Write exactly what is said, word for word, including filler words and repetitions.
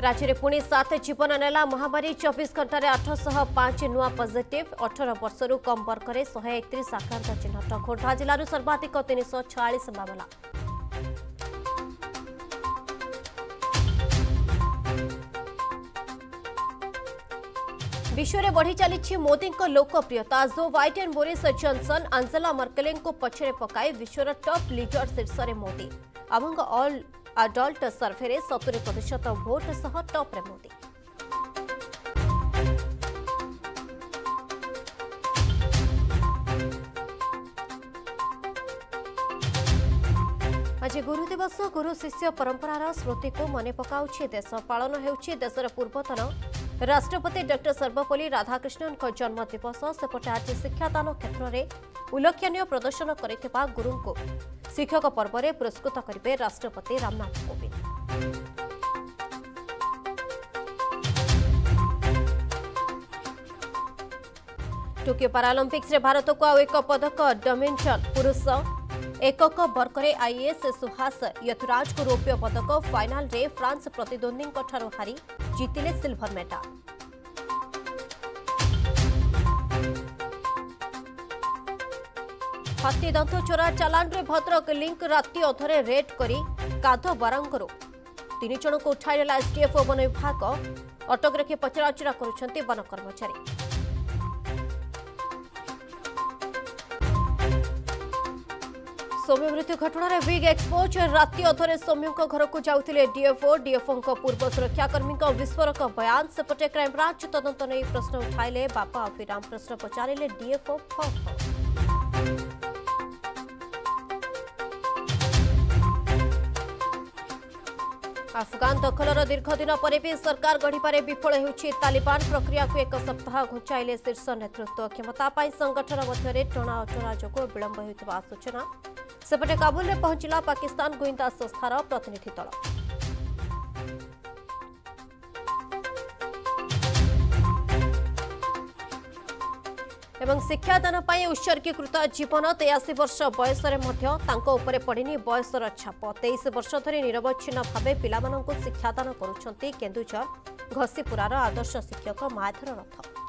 राज्य में पुणी सात जीवन नेला महामारी चौबीस घंटे आठशह पांच नुआ पॉजिटिव अठर वर्ष कम वर्ग में शहे एकतीस आक्रांत चिन्हट खोर्धा जिलूर सर्वाधिक तीन सौ छियालीस मामला। विश्व में बढ़ी चली मोदी लोकप्रियता जो Biden Boris Johnson Angela Merkel को पछे पकाई विश्वर टॉप लीडर शीर्ष में मोदी अभंग ऑल अडल्ट सर्वे में सत्तरी प्रतिशत भोट सह टॉप रे मोदी। आज गुरु दिवस गुरु शिष्य परंपरार स्मृति को मने पकाउछि देश पालन हेउछि देशर पूर्वतन राष्ट्रपति डॉक्टर सर्वपल्ली राधाकृष्णन को जन्म दिवस सेपटे आज शिक्षादान क्षेत्र में उल्लेखनीय प्रदर्शन करिथिबा गुरु को शिक्षक पर्व में पुरस्कृत करेंगे राष्ट्रपति रामनाथ कोविंद। टोकियो पारालंपिक्स रे भारत को आउ एक पदक डोमिनचन पुरुष एकक वर्ग में आईएस सुहास यथुराज को रौप्य पदक फाइनाल रे फ्रांस प्रतिद्वंदी हारी जीतिले सिल्वर मेडल। हाथी दंत चोरा चालान रे भद्रक लिंक राति अधरे रेड करी काध बारंगरो तीन जन को उठाइला एसटीएफ वन विभाग अटक रखी पचराउचरा करुछंती वन कर्मचारी। सौम्य मृत्यु घटना बिग एक्सपोज राति अधरे सौम्यों घर को जाते डीएफओ डीएफओ पूर्व सुरक्षाकर्मी विस्फोरक बयान सेपटे क्राइमब्रांच तदंत नहीं प्रश्न उठाइले बापा अभिराम प्रश्न पचारे डीएफओ। आफगान दखलर दीर्घ दिन पर भी सरकार गढ़ीबार विफल होउछि तालिबान प्रक्रिया को एक सप्ताह घुंचाइले शीर्ष नेतृत्व क्षमता संगठन मध्य टणाअटरा जो विलंब होता सूचना। सेपटे काबुल में पहुंचला पाकिस्तान गुइंदा संस्थार प्रतिनिधि दल। एवं शिक्षादान उत्सर्गीकृत जीवन तेयाशी वर्ष बयसरे पड़िनी बयसर छाप तेईस वर्ष धरी निरवच्छिन्न भावे पिलामानंकु शिक्षादान करुछंती केन्दुझर घसीपुरार आदर्श शिक्षक माधर रथ।